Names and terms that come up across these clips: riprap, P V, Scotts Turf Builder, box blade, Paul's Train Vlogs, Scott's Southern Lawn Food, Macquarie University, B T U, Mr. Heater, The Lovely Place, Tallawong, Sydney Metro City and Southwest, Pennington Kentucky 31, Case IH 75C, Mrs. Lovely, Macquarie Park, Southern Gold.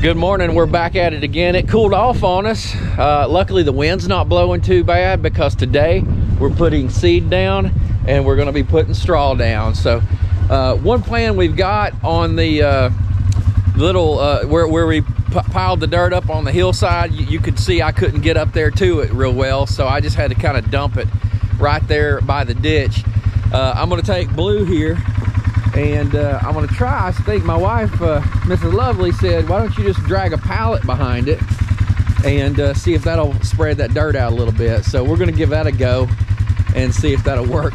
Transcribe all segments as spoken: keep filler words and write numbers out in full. Good morning, we're back at it again. It cooled off on us. Uh, luckily the wind's not blowing too bad because today we're putting seed down and we're gonna be putting straw down. So uh, one plan we've got on the uh, little, uh, where, where we piled the dirt up on the hillside, you, you could see I couldn't get up there to it real well. So I just had to kind of dump it right there by the ditch. Uh, I'm gonna take Blue here and uh, I'm gonna try. I think my wife, uh, Missus Lovely, said, why don't you just drag a pallet behind it and uh, see if that'll spread that dirt out a little bit. So we're gonna give that a go and see if that'll work,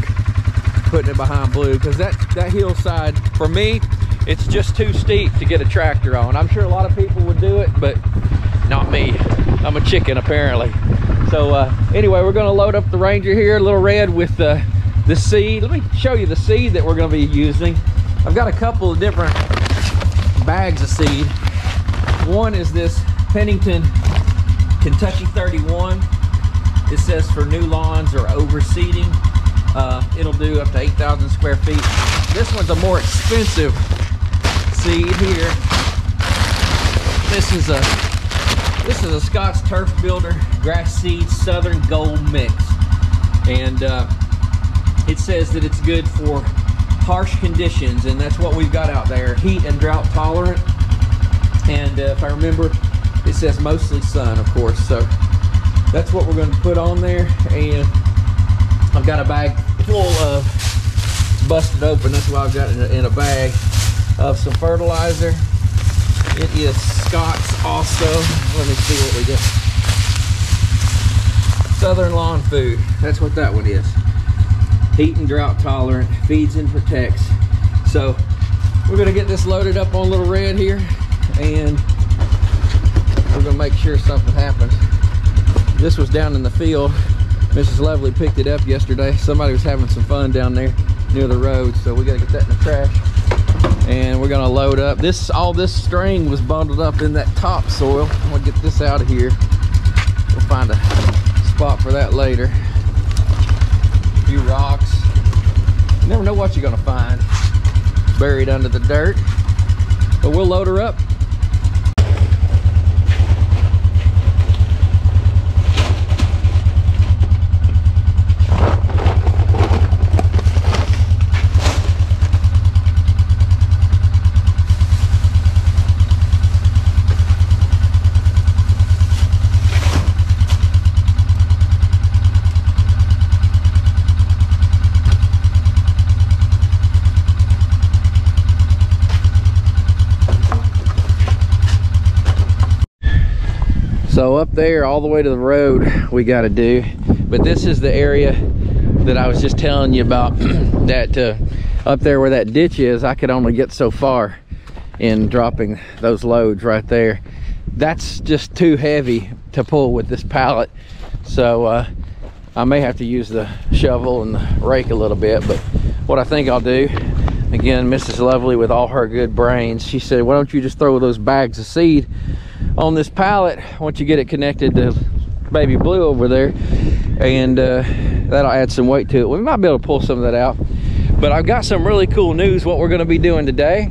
putting it behind Blue, because that, that hillside, for me, it's just too steep to get a tractor on. I'm sure a lot of people would do it, but not me. I'm a chicken, apparently. So uh, anyway, we're gonna load up the Ranger here, Little Red, with uh, the seed. Let me show you the seed that we're gonna be using. I've got a couple of different bags of seed. One is this Pennington Kentucky thirty-one. It says for new lawns or overseeding. Uh, it'll do up to eight thousand square feet. This one's a more expensive seed here. This is a, this is a Scotts Turf Builder grass seed Southern Gold mix. And uh, it says that it's good for harsh conditions, and that's what we've got out there, heat and drought tolerant. And uh, if I remember, it says mostly sun, of course. So that's what we're going to put on there. And I've got a bag full of, busted open, that's why I've got it in a, in a bag, of some fertilizer. It is Scott's also. Let me see what we got. Southern Lawn Food, that's what that one is. Heat and drought tolerant, feeds and protects. So we're gonna get this loaded up on Little Red here, and we're gonna make sure something happens. This was down in the field. Missus Lovely picked it up yesterday. Somebody was having some fun down there near the road, so we gotta get that in the trash. And we're gonna load up. This, all this string was bundled up in that topsoil. I'm gonna get this out of here. We'll find a spot for that later. Few rocks. You never know what you're gonna find buried under the dirt, but we'll load her up. So up there, all the way to the road, we gotta do. But this is the area that I was just telling you about, that uh, up there where that ditch is, I could only get so far in dropping those loads right there. That's just too heavy to pull with this pallet. So uh, I may have to use the shovel and the rake a little bit, but what I think I'll do, again, Missus Lovely with all her good brains, she said, why don't you just throw those bags of seed on this pallet once you get it connected to Baby Blue over there, and uh, that'll add some weight to it. We might be able to pull some of that out, but I've got some really cool news. What we're going to be doing today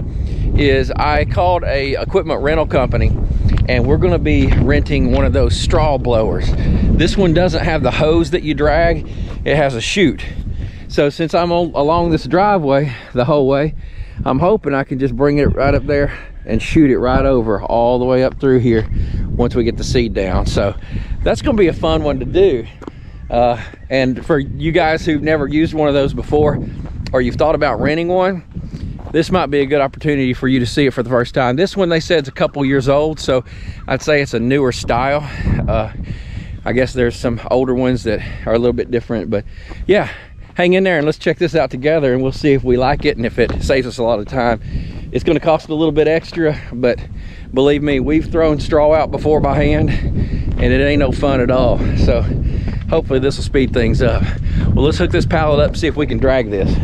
is I called a equipment rental company, and we're going to be renting one of those straw blowers. This one doesn't have the hose that you drag, it has a chute. So since I'm on, along this driveway the whole way, I'm hoping I can just bring it right up there and shoot it right over all the way up through here once we get the seed down. So that's gonna be a fun one to do. Uh, and for you guys who've never used one of those before, or you've thought about renting one, this might be a good opportunity for you to see it for the first time. This one, they said, is a couple years old, so I'd say it's a newer style. Uh, I guess there's some older ones that are a little bit different, but yeah, hang in there and let's check this out together, and we'll see if we like it and if it saves us a lot of time. It's gonna cost a little bit extra, but believe me, we've thrown straw out before by hand and it ain't no fun at all. So hopefully this will speed things up. Well, let's hook this pallet up, see if we can drag this.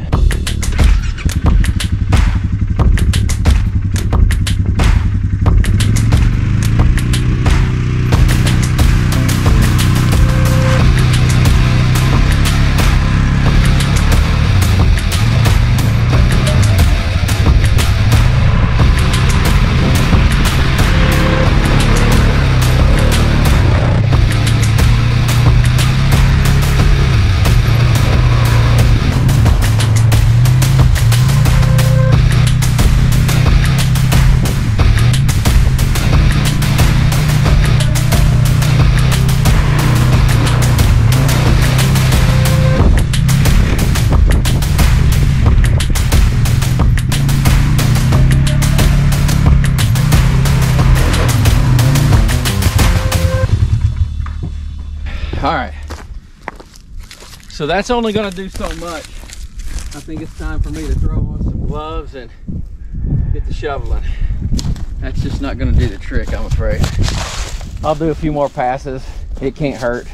So that's only going to do so much. I think it's time for me to throw on some gloves and get the shoveling. That's just not going to do the trick, I'm afraid. I'll do a few more passes. It can't hurt.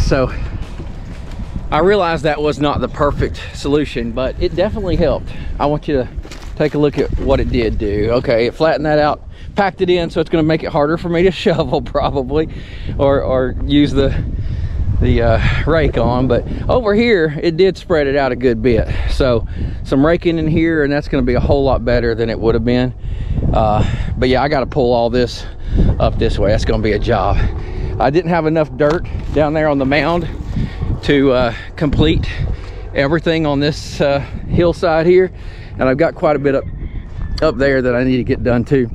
So I realized that was not the perfect solution, but it definitely helped. I want you to take a look at what it did do. Okay, it flattened that out, packed it in, so it's going to make it harder for me to shovel probably, or, or use the, the uh, rake on. But over here, it did spread it out a good bit. So some raking in here, and that's going to be a whole lot better than it would have been. Uh, but yeah, I got to pull all this up this way. That's going to be a job. I didn't have enough dirt down there on the mound to uh, complete everything on this uh, hillside here, and I've got quite a bit up up there that I need to get done too.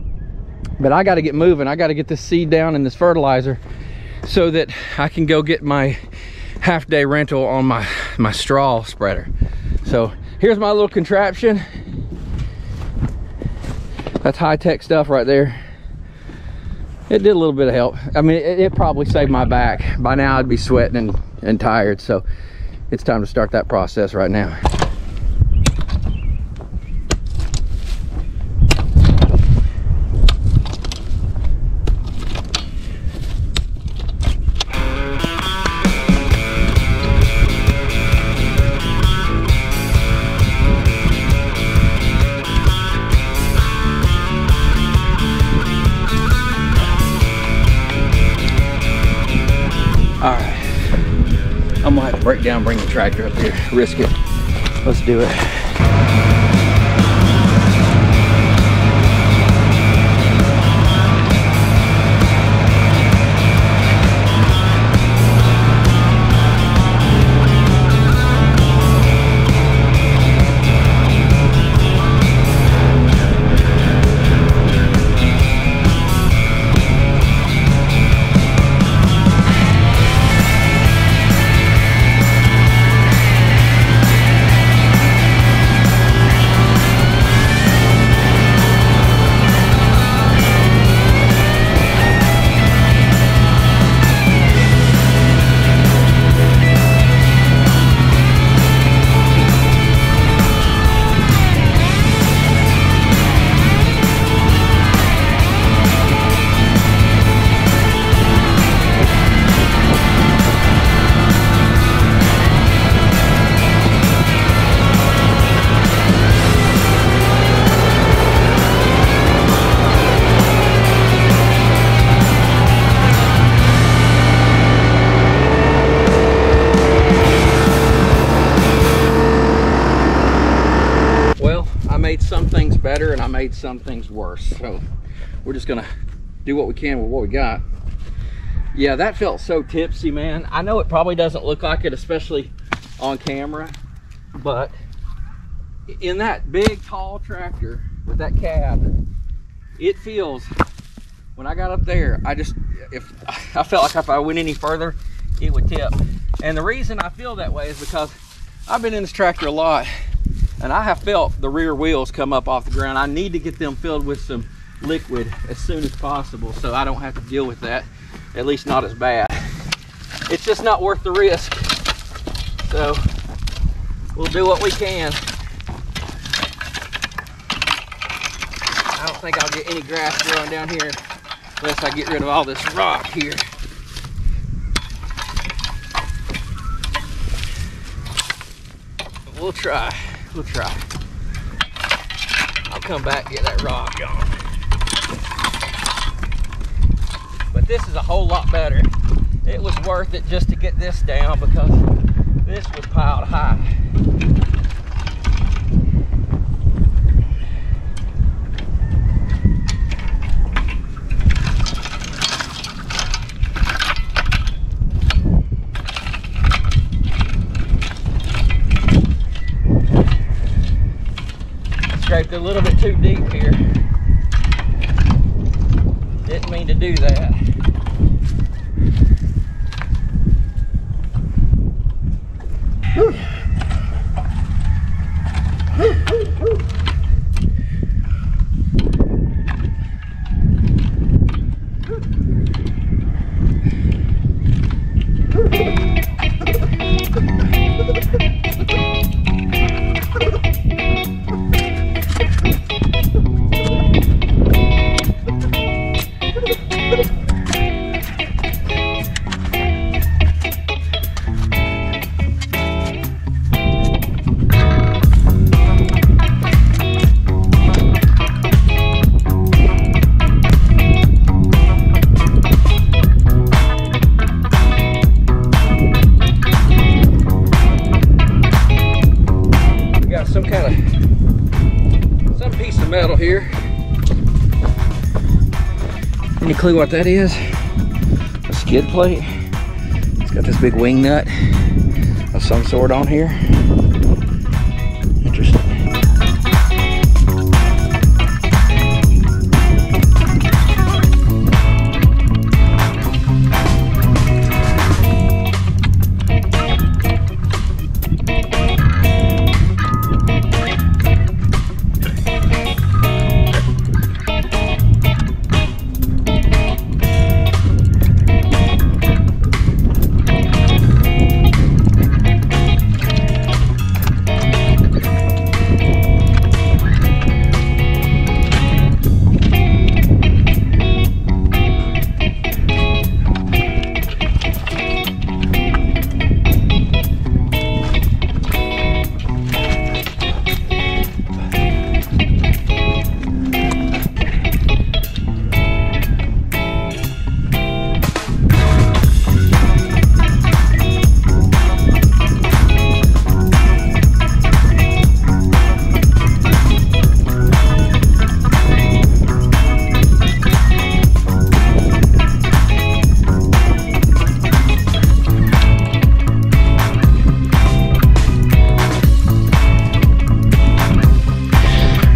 But I got to get moving. I got to get this seed down and this fertilizer so that I can go get my half day rental on my my straw spreader. So here's my little contraption. That's high-tech stuff right there. It did a little bit of help. I mean, it, it probably saved my back. By now I'd be sweating and, and tired, so it's time to start that process right now. Break down, bring the tractor up here, risk it. Let's do it. Better, and I made some things worse, so we're just gonna do what we can with what we got. Yeah, that felt so tipsy, man. I know it probably doesn't look like it, especially on camera, but in that big tall tractor with that cab, it feels, when I got up there, I just if I felt like if I went any further it would tip. And the reason I feel that way is because I've been in this tractor a lot, and I have felt the rear wheels come up off the ground. I need to get them filled with some liquid as soon as possible so I don't have to deal with that, at least not as bad. It's just not worth the risk. So we'll do what we can. I don't think I'll get any grass growing down here unless I get rid of all this rock here. But we'll try. We'll try. I'll come back and get that rock gone. But this is a whole lot better. It was worth it just to get this down because this was piled high. scraped a little bit too deep here. Didn't mean to do that. Whew. Whew, whew, whew. Any clue what that is? A skid plate. It's got this big wing nut of some sort on here. Interesting.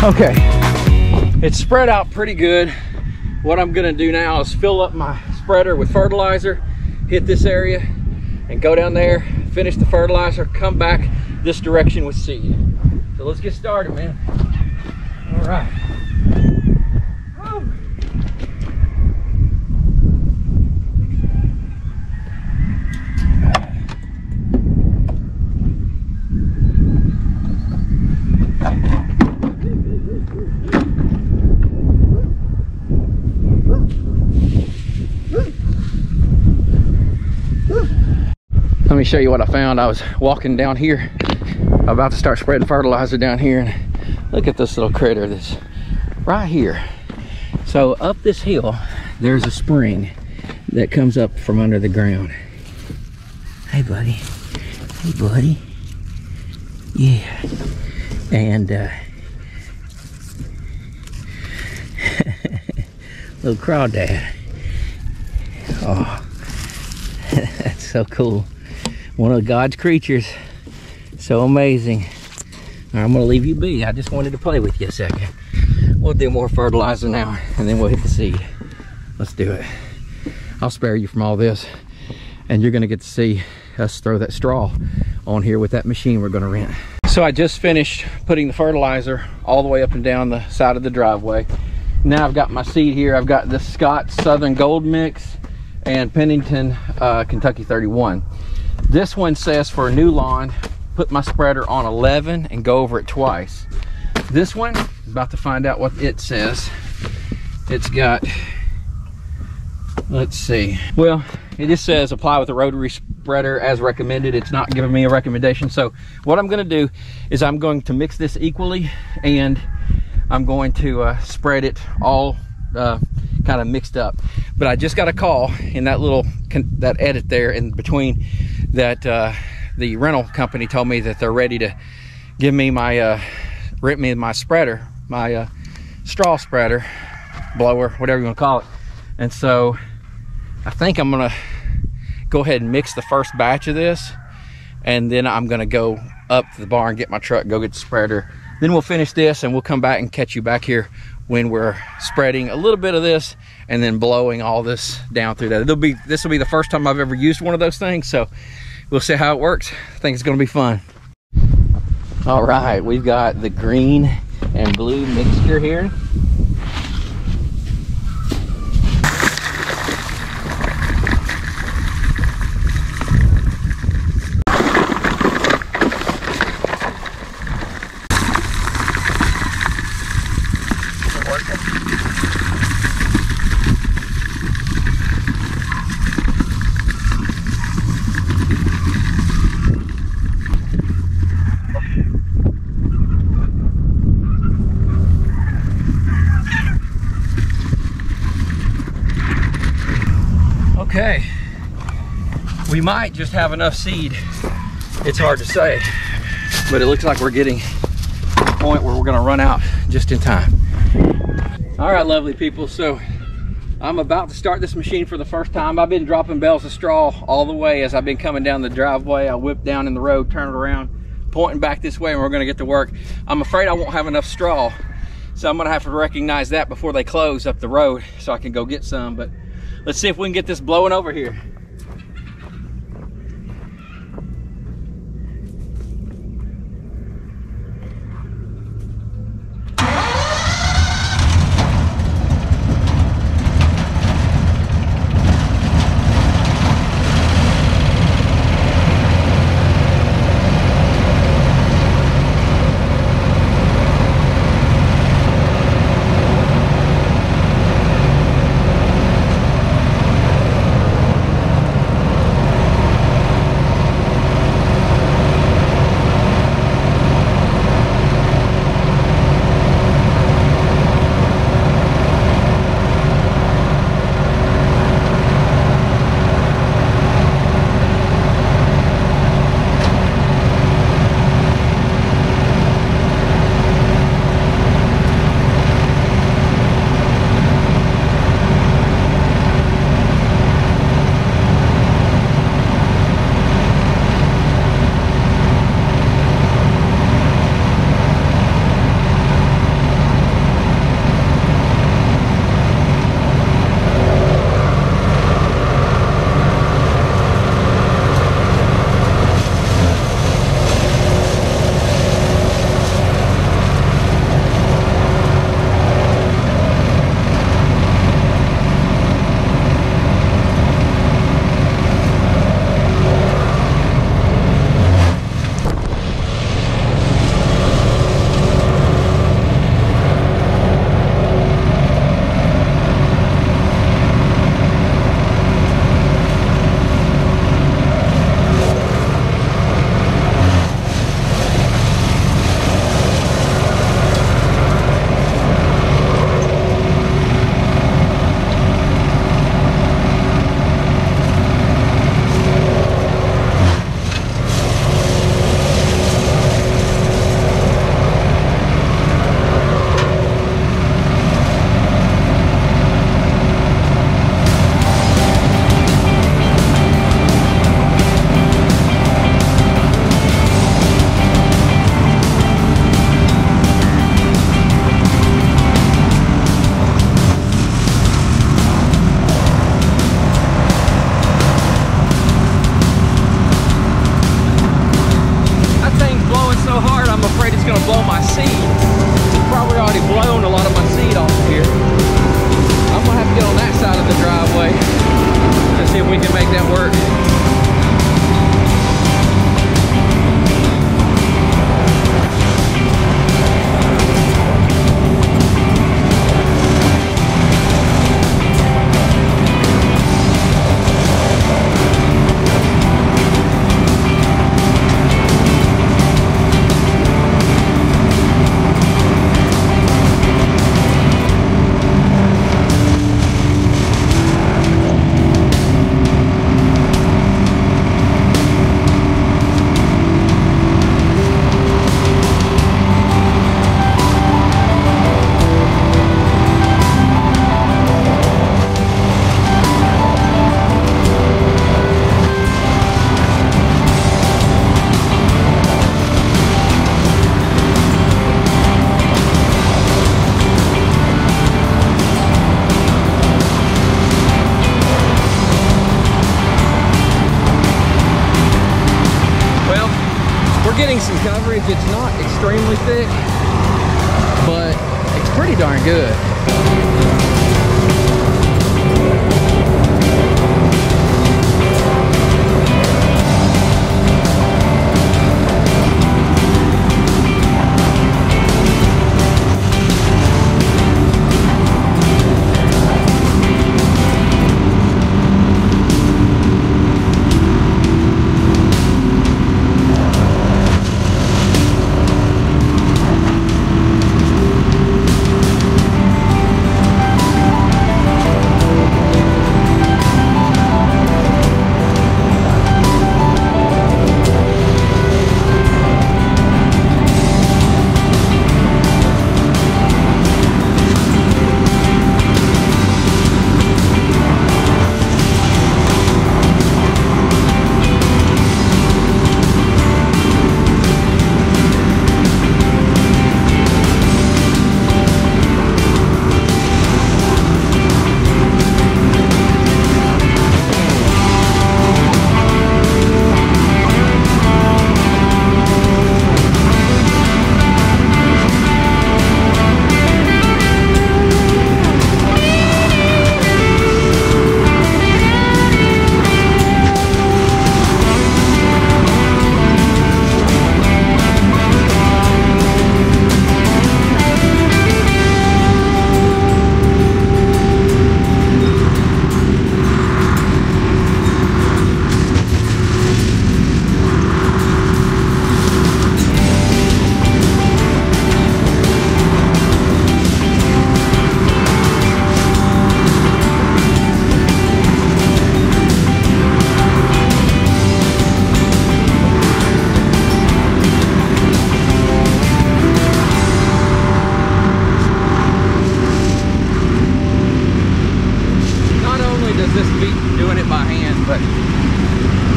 Okay, it's spread out pretty good. What I'm gonna do now is fill up my spreader with fertilizer, hit this area, and go down there, finish the fertilizer, come back this direction with seed. So let's get started, man. All right. Let me show you what I found. I was walking down here, about to start spreading fertilizer down here, and look at this little critter that's right here. So up this hill, there's a spring that comes up from under the ground. Hey buddy, hey buddy. Yeah, and uh, little crawdad. Oh, that's so cool. One of God's creatures, so amazing. All right, I'm gonna leave you be. I just wanted to play with you a second. We'll do more fertilizer now, and then we'll hit the seed. Let's do it. I'll spare you from all this, and you're gonna get to see us throw that straw on here with that machine we're gonna rent. So I just finished putting the fertilizer all the way up and down the side of the driveway. Now I've got my seed here. I've got this Scott's Southern Gold mix and Pennington uh, Kentucky thirty-one. This one says for a new lawn, put my spreader on eleven and go over it twice. This one, about to find out what it says. It's got, let's see. Well, it just says apply with a rotary spreader as recommended. It's not giving me a recommendation. So what I'm gonna do is I'm going to mix this equally, and I'm going to uh, spread it all uh, kind of mixed up. But I just got a call in that little, that edit there in between, that uh, the rental company told me that they're ready to give me my, uh, rent me my spreader, my uh, straw spreader, blower, whatever you want to call it. And so I think I'm gonna go ahead and mix the first batch of this, and then I'm gonna go up to the barn, get my truck, go get the spreader, Then we'll finish this and we'll come back and catch you back here when we're spreading a little bit of this and then blowing all this down through that. It'll be, this will be the first time I've ever used one of those things, so we'll see how it works. I think it's gonna be fun. All right, we've got the green and blue mixture here. Okay, we might just have enough seed. It's hard to say, but it looks like we're getting to the point where we're gonna run out just in time. All right, lovely people, so I'm about to start this machine for the first time. I've been dropping bales of straw all the way as I've been coming down the driveway. I whip down in the road, turn it around, pointing back this way, and we're gonna get to work. I'm afraid I won't have enough straw, so I'm gonna have to recognize that before they close up the road so I can go get some, but let's see if we can get this blowing over here. coverage. It's not extremely thick, but it's pretty darn good.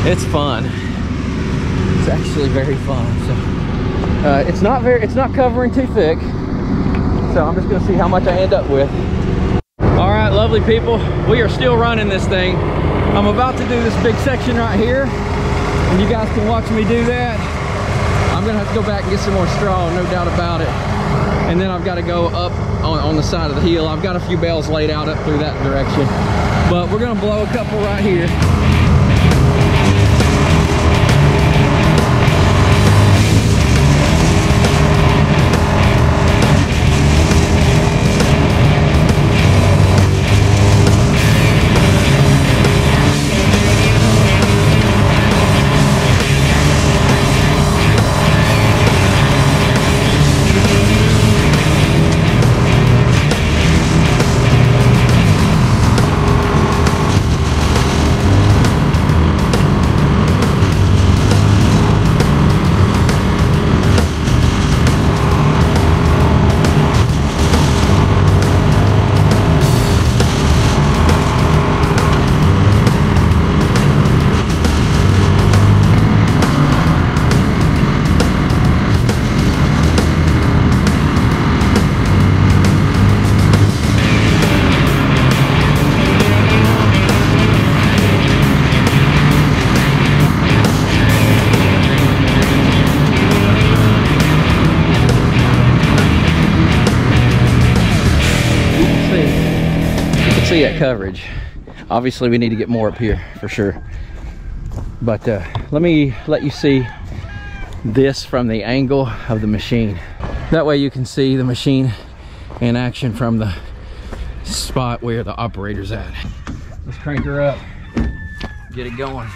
It's fun. It's actually very fun. So uh, it's not very, it's not covering too thick. So I'm just gonna see how much I end up with. All right, lovely people, we are still running this thing. I'm about to do this big section right here, and you guys can watch me do that. I'm gonna have to go back and get some more straw, no doubt about it. And then I've got to go up on, on the side of the hill. I've got a few bales laid out up through that direction, but we're gonna blow a couple right here. At coverage, obviously we need to get more up here for sure, but uh, let me let you see this from the angle of the machine, that way you can see the machine in action from the spot where the operator's at. Let's crank her up, get it going.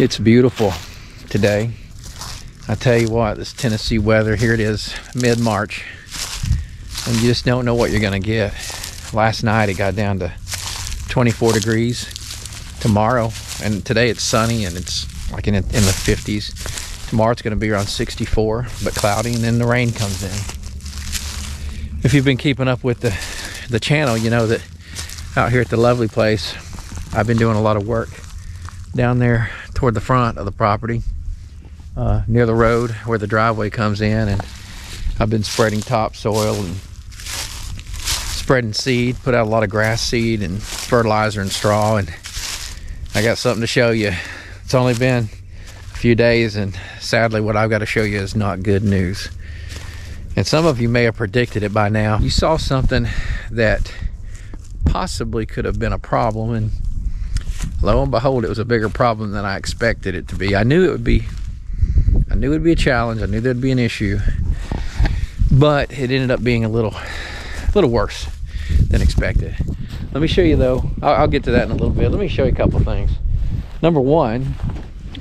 It's beautiful today. I tell you what, this Tennessee weather, here it is, mid-March, and you just don't know what you're going to get. Last night it got down to twenty-four degrees. Tomorrow, and today it's sunny and it's like in, in the fifties. Tomorrow it's going to be around sixty-four, but cloudy, and then the rain comes in. If you've been keeping up with the, the channel, you know that out here at the Lovely Place, I've been doing a lot of work down there toward the front of the property, uh, near the road where the driveway comes in, and I've been spreading topsoil and spreading seed, put out a lot of grass seed and fertilizer and straw, and I got something to show you. It's only been a few days, and sadly what I've got to show you is not good news. And some of you may have predicted it by now. You saw something that possibly could have been a problem, and lo and behold, it was a bigger problem than I expected it to be. I knew it would be, I knew it would be a challenge. I knew there'd be an issue, but it ended up being a little, a little worse than expected. Let me show you though, I'll, I'll get to that in a little bit. Let me show you a couple things. Number one,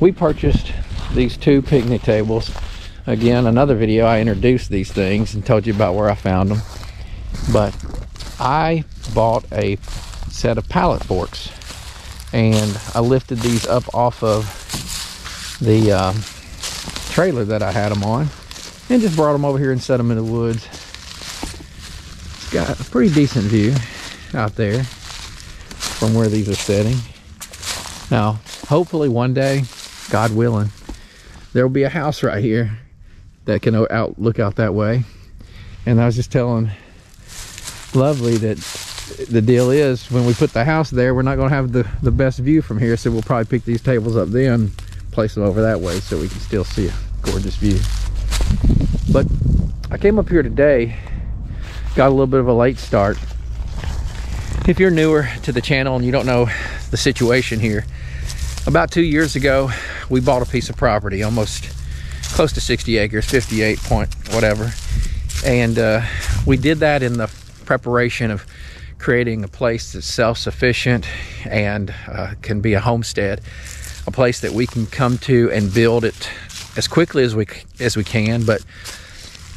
we purchased these two picnic tables. Again, another video, I introduced these things and told you about where I found them, but I bought a set of pallet forks, and I lifted these up off of the um, trailer that I had them on and just brought them over here and set them in the woods. It's got a pretty decent view out there from where these are sitting. Now, hopefully one day, God willing, there will be a house right here that can out look out that way. And I was just telling Lovely that the deal is, when we put the house there, we're not going to have the the best view from here, so we'll probably pick these tables up then, place them over that way so we can still see a gorgeous view. But I came up here today, got a little bit of a late start. If you're newer to the channel and you don't know the situation here, about two years ago we bought a piece of property, almost close to sixty acres, fifty-eight point whatever, and uh, we did that in the preparation of creating a place that's self-sufficient and uh, can be a homestead, a place that we can come to and build it as quickly as we as we can. But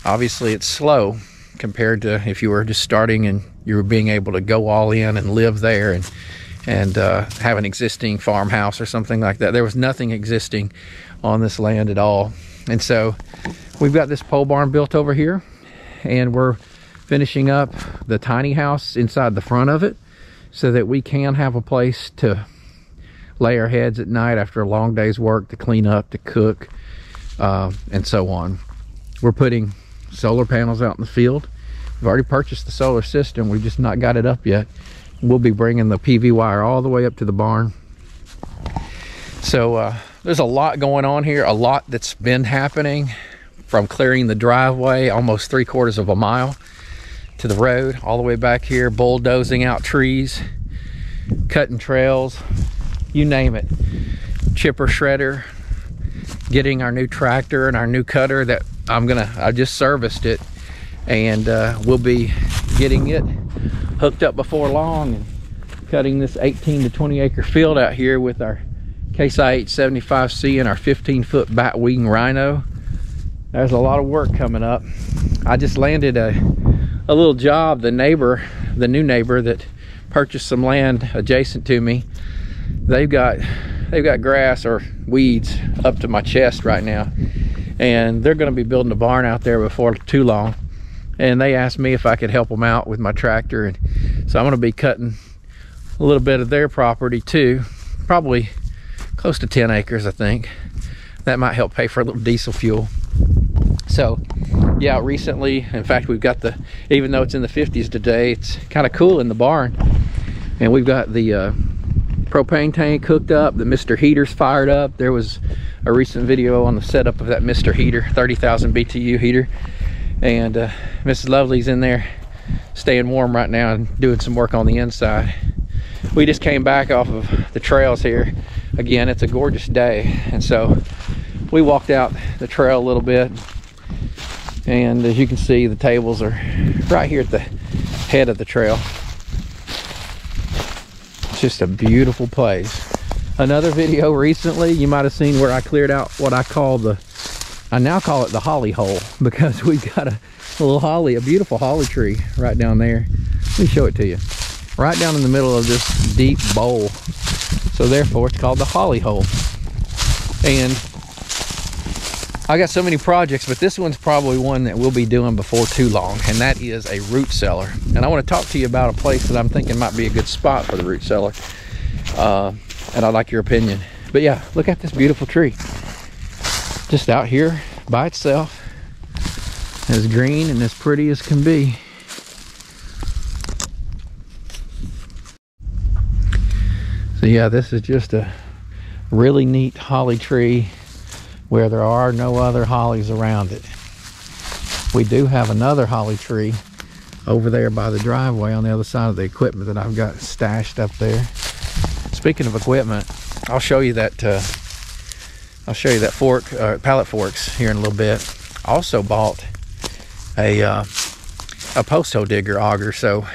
obviously it's slow compared to if you were just starting and you were being able to go all in and live there and and uh, have an existing farmhouse or something like that. There was nothing existing on this land at all, and so we've got this pole barn built over here, and we're finishing up the tiny house inside the front of it so that we can have a place to lay our heads at night after a long day's work, to clean up, to cook, uh, and so on. We're putting solar panels out in the field. We've already purchased the solar system, we've just not got it up yet. We'll be bringing the P V wire all the way up to the barn. So uh, there's a lot going on here, a lot that's been happening, from clearing the driveway almost three quarters of a mile to the road all the way back here, bulldozing out trees, cutting trails, you name it, chipper shredder, getting our new tractor and our new cutter that I'm gonna, I just serviced it, and uh, we'll be getting it hooked up before long and cutting this eighteen to twenty acre field out here with our Case I H seventy-five C and our fifteen foot bat weeding rhino. There's a lot of work coming up. I just landed a a little job. The neighbor, the new neighbor that purchased some land adjacent to me, they've got they've got grass or weeds up to my chest right now, and they're going to be building a barn out there before too long, and they asked me if I could help them out with my tractor. And so I'm going to be cutting a little bit of their property too, probably close to ten acres, I think. That might help pay for a little diesel fuel. So yeah, recently, in fact, we've got the, even though it's in the fifties today, it's kind of cool in the barn, and we've got the uh, propane tank hooked up, the Mister Heater's fired up. There was a recent video on the setup of that Mister Heater, thirty thousand B T U heater, and uh, Missus Lovely's in there staying warm right now and doing some work on the inside. We just came back off of the trails here. Again, it's a gorgeous day, and so we walked out the trail a little bit, and as you can see, the tables are right here at the head of the trail. It's just a beautiful place. another video recently, you might have seen where I cleared out what I call the, I now call it the holly hole, because we've got a little holly, a beautiful holly tree right down there. Let me show it to you. Right down in the middle of this deep bowl. So therefore it's called the holly hole. And I got so many projects, but this one's probably one that we'll be doing before too long, and that is a root cellar. And I want to talk to you about a place that I'm thinking might be a good spot for the root cellar. Uh, and I'd like your opinion. But yeah, look at this beautiful tree. Just out here by itself, as green and as pretty as can be. So yeah, this is just a really neat holly tree where there are no other hollies around it. We do have another holly tree over there by the driveway on the other side of the equipment that I've got stashed up there. Speaking of equipment, I'll show you that uh, I'll show you that fork, uh, pallet forks here in a little bit. Also bought a uh, a post hole digger auger, so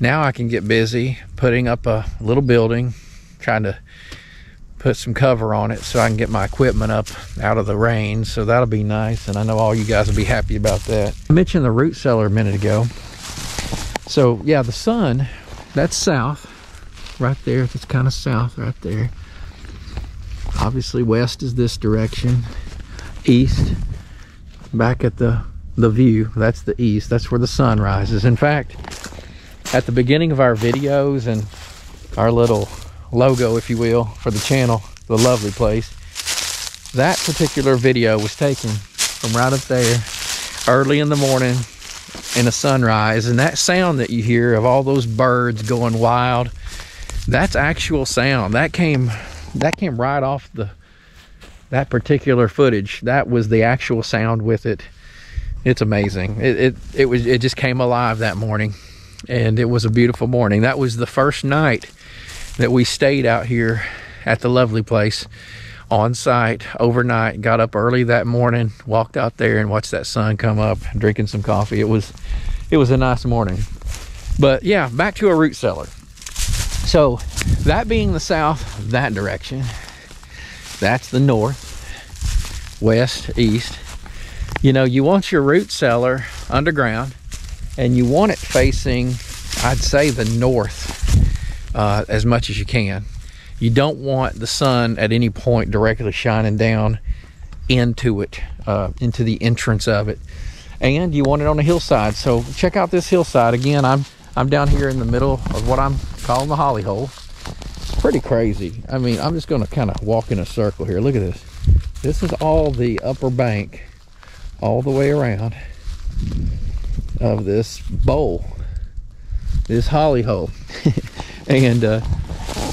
now I can get busy putting up a little building, trying to put some cover on it so I can get my equipment up out of the rain. So that'll be nice, and I know all you guys will be happy about that. I mentioned the root cellar a minute ago. So yeah, the sun, that's south right there. It's kind of south right there. Obviously west is this direction, east back at the the view, that's the east, that's where the sun rises. In fact, at the beginning of our videos and our little logo, if you will, for the channel, The Lovely Place, that particular video was taken from right up there early in the morning in a sunrise, and that sound that you hear of all those birds going wild, that's actual sound that came that came right off the that particular footage. That was the actual sound with it. It's amazing. It, it it was it just came alive that morning, and it was a beautiful morning. That was the first night that we stayed out here at the Lovely Place on site overnight. Got up early that morning, walked out there and watched that sun come up, drinking some coffee. It was it was a nice morning. But yeah, back to a root cellar. So that being the south, that direction, that's the north, west, east. You know, you want your root cellar underground, and you want it facing, I'd say, the north. Uh, as much as you can. You don't want the sun at any point directly shining down into it, uh, into the entrance of it, and you want it on a hillside. So check out this hillside again. I'm I'm down here in the middle of what I'm calling the holly hole. It's pretty crazy. I mean, I'm just going to kind of walk in a circle here. Look at this. This is all the upper bank, all the way around of this bowl, this holly hole. And uh,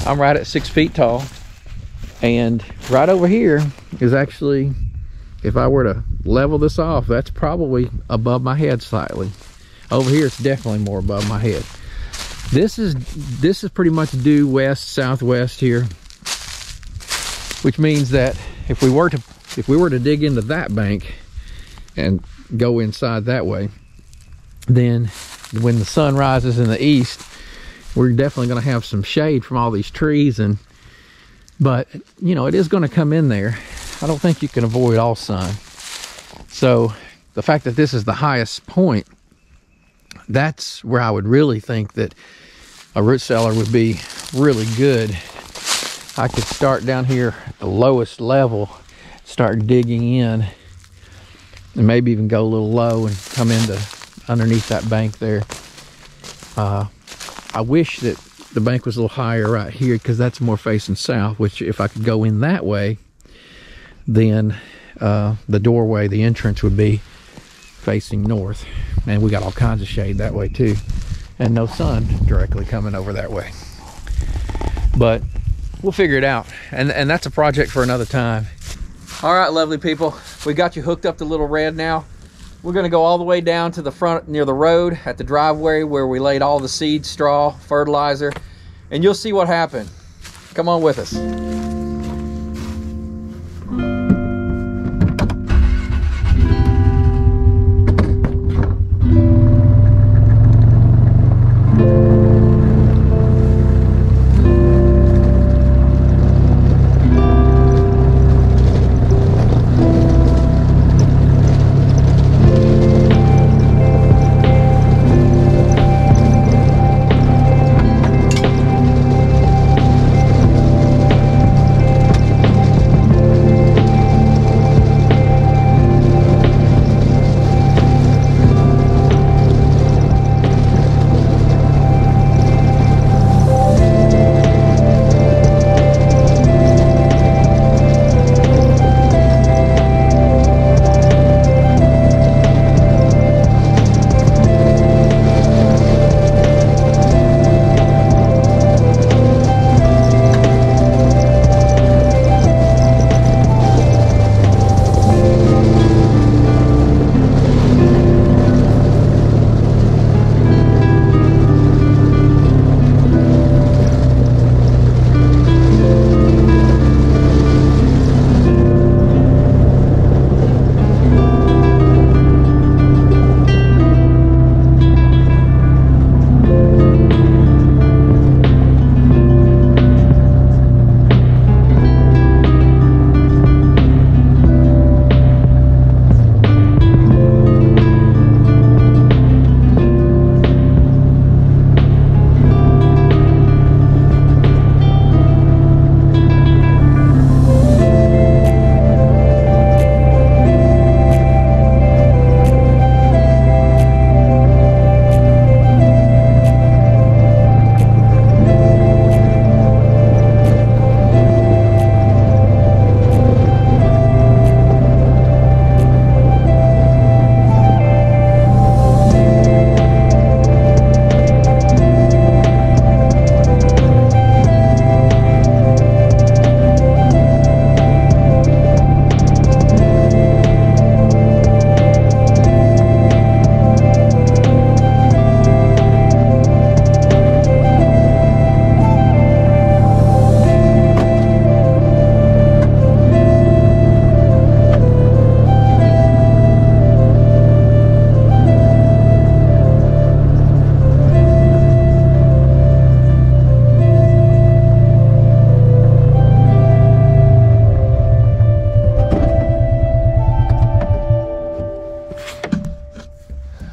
I'm right at six feet tall, and right over here is actually, if I were to level this off, that's probably above my head slightly. Over here it's definitely more above my head. This is this is pretty much due west, southwest here, which means that if we were to if we were to dig into that bank and go inside that way, then when the sun rises in the east, we're definitely going to have some shade from all these trees. And but you know, it is going to come in there. I don't think you can avoid all sun. So the fact that this is the highest point, that's where I would really think that a root cellar would be really good. I could start down here at the lowest level, start digging in, and maybe even go a little low and come into underneath that bank there. uh I wish that the bank was a little higher right here, because that's more facing south, which if I could go in that way, then uh, the doorway, the entrance would be facing north. And we got all kinds of shade that way too, and no sun directly coming over that way. But we'll figure it out. And, and that's a project for another time. All right, lovely people, we got you hooked up to Little Red now. We're gonna go all the way down to the front near the road at the driveway where we laid all the seed, straw, fertilizer, and you'll see what happened. Come on with us.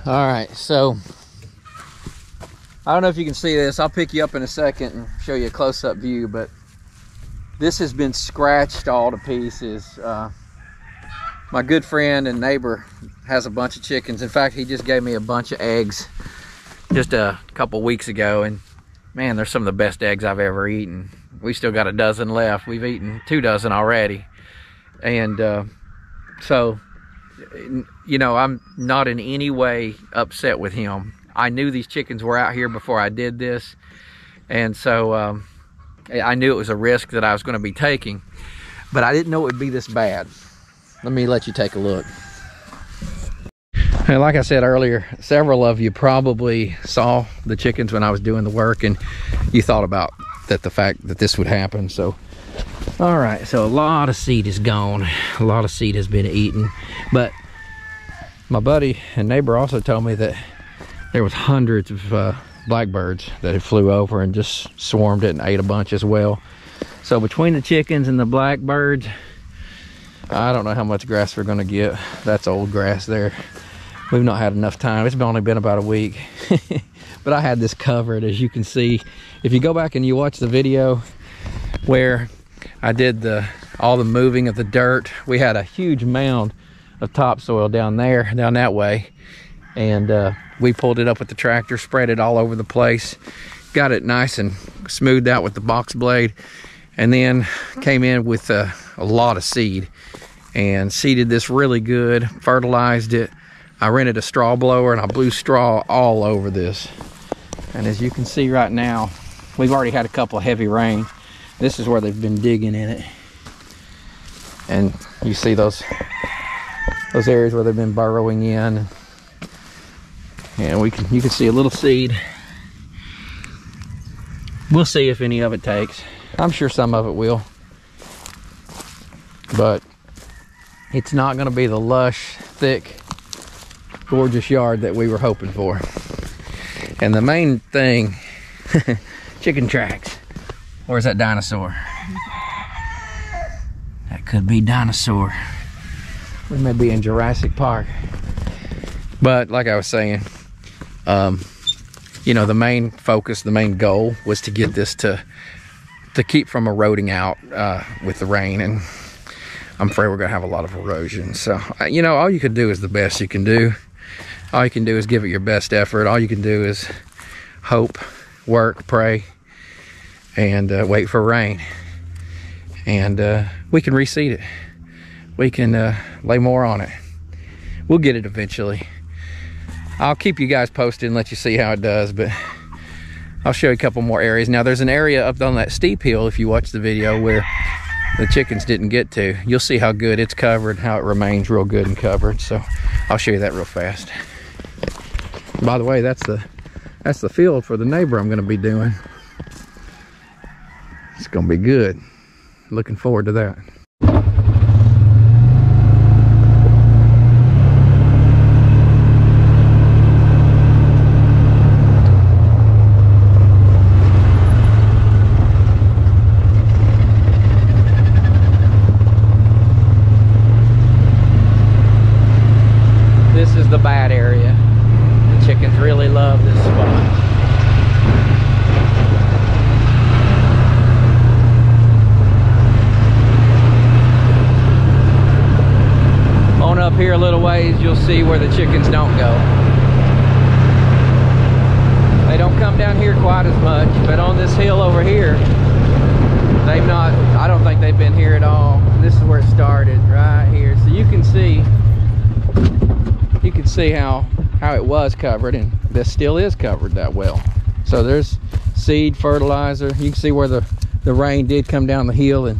All right, so I don't know if you can see this. I'll pick you up in a second and show you a close-up view, but this has been scratched all to pieces. Uh, my good friend and neighbor has a bunch of chickens. In fact, he just gave me a bunch of eggs just a couple weeks ago, and man, they're some of the best eggs I've ever eaten. We still got a dozen left. We've eaten two dozen already. And uh, so, you know, I'm not in any way upset with him. I knew these chickens were out here before I did this. And so um, I knew it was a risk that I was going to be taking, but I didn't know it would be this bad. Let me let you take a look. And like I said earlier, several of you probably saw the chickens when I was doing the work, and you thought about that, the fact that this would happen. So, all right, so a lot of seed is gone. A lot of seed has been eaten. But my buddy and neighbor also told me that there was hundreds of uh, blackbirds that had flew over and just swarmed it and ate a bunch as well. So between the chickens and the blackbirds, I don't know how much grass we're gonna get. That's old grass there. We've not had enough time. It's only been about a week. But I had this covered, as you can see. If you go back and you watch the video where I did the all the moving of the dirt, we had a huge mound of topsoil down there, down that way. And uh, we pulled it up with the tractor, spread it all over the place, got it nice and smoothed out with the box blade, and then came in with a, a lot of seed and seeded this really good, fertilized it. I rented a straw blower and I blew straw all over this. And as you can see right now, we've already had a couple of heavy rain. This is where they've been digging in it. And you see those, those areas where they've been burrowing in. And we can, you can see a little seed. We'll see if any of it takes. I'm sure some of it will. But it's not gonna be the lush, thick, gorgeous yard that we were hoping for. And the main thing, chicken tracks. Where's that dinosaur? That could be dinosaur. We may be in Jurassic Park. But like I was saying, um, you know, the main focus, the main goal was to get this to to keep from eroding out uh, with the rain, and I'm afraid we're gonna have a lot of erosion. So, you know, all you can do is the best you can do. All you can do is give it your best effort. All you can do is hope, work, pray, and uh, wait for rain. And uh, we can reseed it. We can uh, lay more on it. We'll get it eventually. I'll keep you guys posted and let you see how it does, but I'll show you a couple more areas. Now, there's an area up on that steep hill, if you watch the video, where the chickens didn't get to. You'll see how good it's covered, how it remains real good and covered. So I'll show you that real fast. By the way, that's the that's the field for the neighbor I'm going to be doing. It's going to be good. Looking forward to that. Here a little ways, you'll see where the chickens don't go. They don't come down here quite as much, but on this hill over here, they've not, I don't think they've been here at all. This is where it started, right here. So you can see, you can see how, how it was covered, and this still is covered that well. So there's seed, fertilizer. You can see where the, the rain did come down the hill and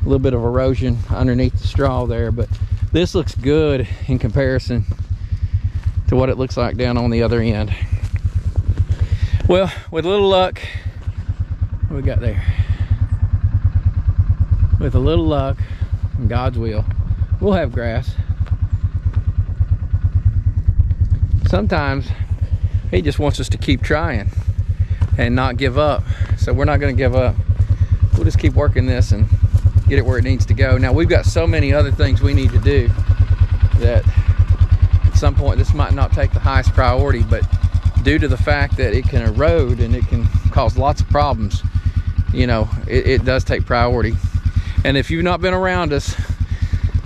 a little bit of erosion underneath the straw there, but this looks good in comparison to what it looks like down on the other end. Well, with a little luck, what we got there? With a little luck and God's will, we'll have grass. Sometimes he just wants us to keep trying and not give up. So we're not gonna give up. We'll just keep working this and get it where it needs to go. Now, we've got so many other things we need to do that some point this might not take the highest priority, but due to the fact that it can erode and it can cause lots of problems, you know, it, it does take priority. And if you've not been around us,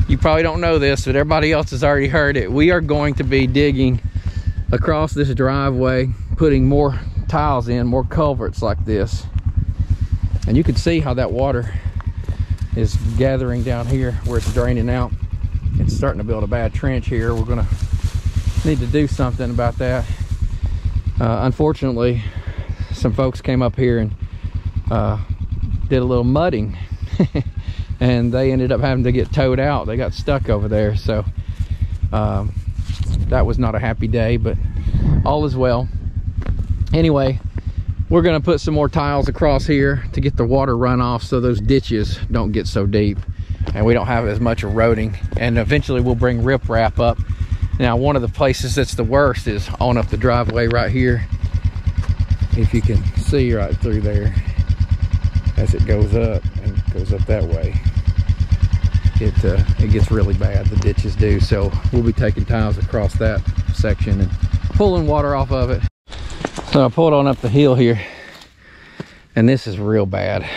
you probably don't know this, but everybody else has already heard it. We are going to be digging across this driveway, putting more tiles in, more culverts like this. And you can see how that water is gathering down here where it's draining out. It's starting to build a bad trench here. We're gonna need to do something about that. Uh, unfortunately, some folks came up here and uh, did a little mudding and they ended up having to get towed out. They got stuck over there. So um, that was not a happy day, but all is well. Anyway, we're gonna put some more tiles across here to get the water runoff so those ditches don't get so deep and we don't have as much eroding. And eventually we'll bring riprap up. Now, one of the places that's the worst is on up the driveway right here. If you can see right through there as it goes up and goes up that way, it uh, it gets really bad, the ditches do. So we'll be taking tiles across that section and pulling water off of it. So I pulled on up the hill here and this is real bad.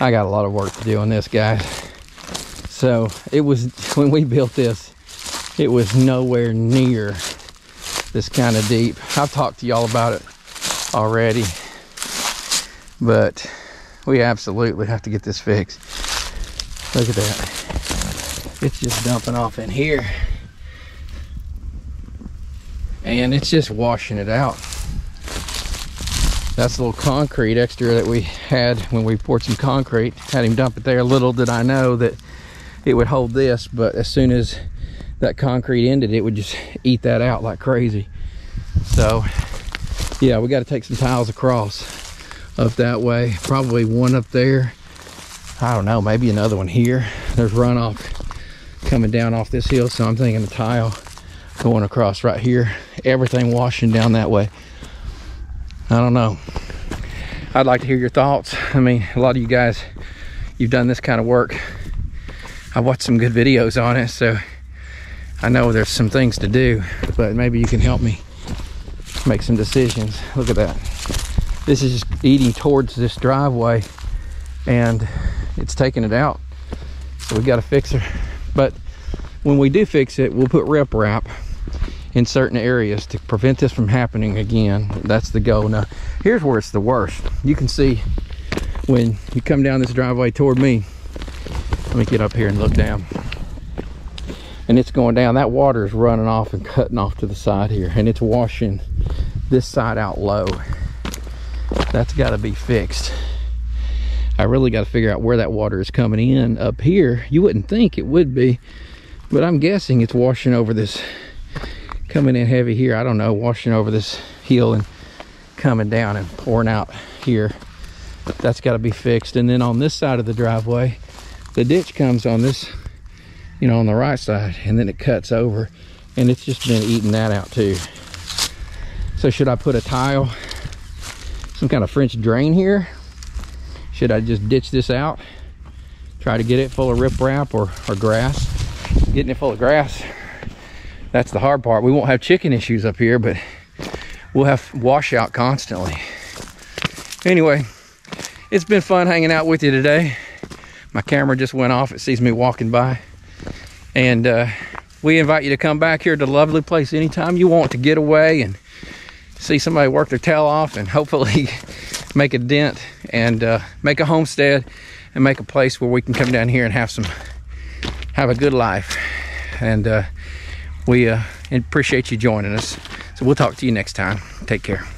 I got a lot of work to do on this, guys. So it was, when we built this, it was nowhere near this kind of deep. I've talked to y'all about it already, but we absolutely have to get this fixed. Look at that. It's just dumping off in here and it's just washing it out. That's a little concrete extra that we had when we poured some concrete, had him dump it there. Little did I know that it would hold this, but as soon as that concrete ended, it would just eat that out like crazy. So yeah, we got to take some tiles across up that way, probably one up there. I don't know, maybe another one here. There's runoff coming down off this hill, so I'm thinking the tile going across right here, everything washing down that way. I don't know. I'd like to hear your thoughts. I mean, a lot of you guys, you've done this kind of work. I watched some good videos on it, so I know there's some things to do, but maybe you can help me make some decisions. Look at that. This is just eating towards this driveway and it's taking it out. So we got to fix it. But when we do fix it, we'll put riprap in certain areas to prevent this from happening again. That's the goal. Now, here's where it's the worst. You can see when you come down this driveway toward me. Let me get up here and look down. And it's going down. That water is running off and cutting off to the side here, and it's washing this side out low. That's got to be fixed. I really got to figure out where that water is coming in up here. You wouldn't think it would be, but I'm guessing it's washing over this, coming in heavy here, I don't know, washing over this hill and coming down and pouring out here. That's got to be fixed. And then on this side of the driveway, the ditch comes on this, you know, on the right side, and then it cuts over and it's just been eating that out too. So should I put a tile, some kind of French drain here? Should I just ditch this out, try to get it full of riprap or, or grass? Getting it full of grass, that's the hard part. We won't have chicken issues up here, but we'll have washout constantly. Anyway, it's been fun hanging out with you today. My camera just went off. It sees me walking by. And uh, we invite you to come back here to The Lovely Place anytime you want to get away and see somebody work their tail off and hopefully make a dent and uh, make a homestead and make a place where we can come down here and have some, have a good life. And uh, We uh, appreciate you joining us. So we'll talk to you next time. Take care.